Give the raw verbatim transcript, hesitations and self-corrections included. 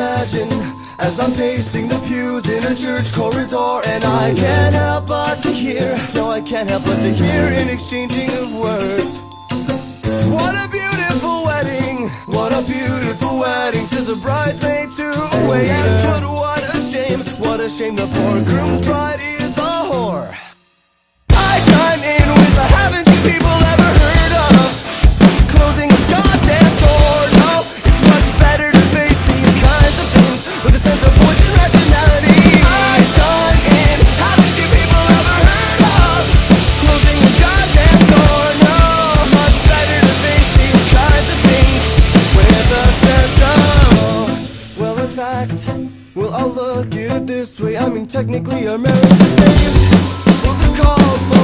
imagine as I'm pacing the pews in a church corridor, and I can't help but to hear, no I can't help but to hear an exchanging of words. What a beautiful wedding, what a beautiful wedding, says a bridesmaid to a waiter. But what a shame, what a shame the poor groom's bride is a whore. I chime in with the haven't you people ever heard of closing a goddamn door. No, it's much better to face these kinds of things with a sense of voice and rationality. I chime in, haven't you people ever heard of closing a goddamn door? No, much better to face these kinds of things with a sense of, well, in fact, well, I'll look at it this way, I mean technically our marriage is saved. Well, the call for